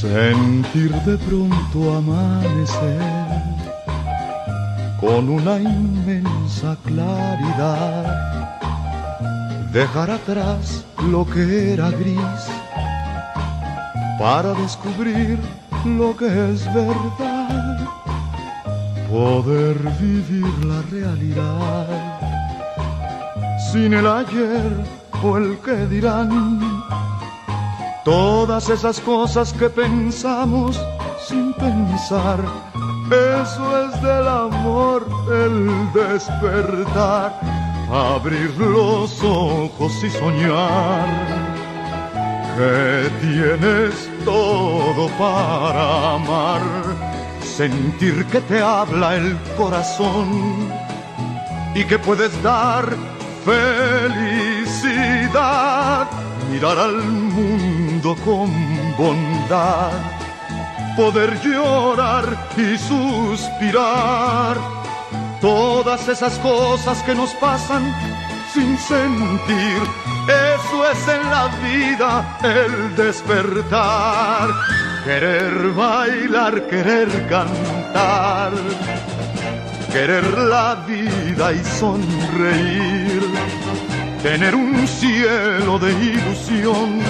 Sentir de pronto amanecer con una inmensa claridad, dejar atrás lo que era gris para descubrir lo que es verdad, poder vivir la realidad sin el ayer o el que dirán. Todas esas cosas que pensamos sin pensar, eso es del amor el despertar. Abrir los ojos y soñar que tienes todo para amar. Sentir que te habla el corazón y que puedes dar felicidad. Mirar al mundo con bondad, poder llorar y suspirar. Todas esas cosas que nos pasan sin sentir, eso es en la vida el despertar. Querer bailar, querer cantar, querer la vida y sonreír. Tener un cielo de ilusión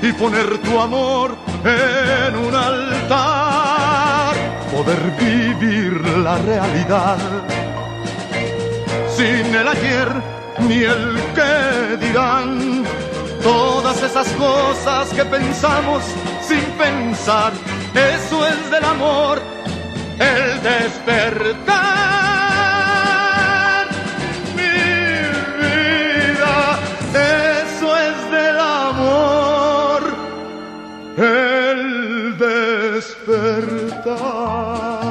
y poner tu amor en un altar. Poder vivir la realidad sin el ayer ni el que dirán. Todas esas cosas que pensamos sin pensar, eso es del amor el despertar. El despertar.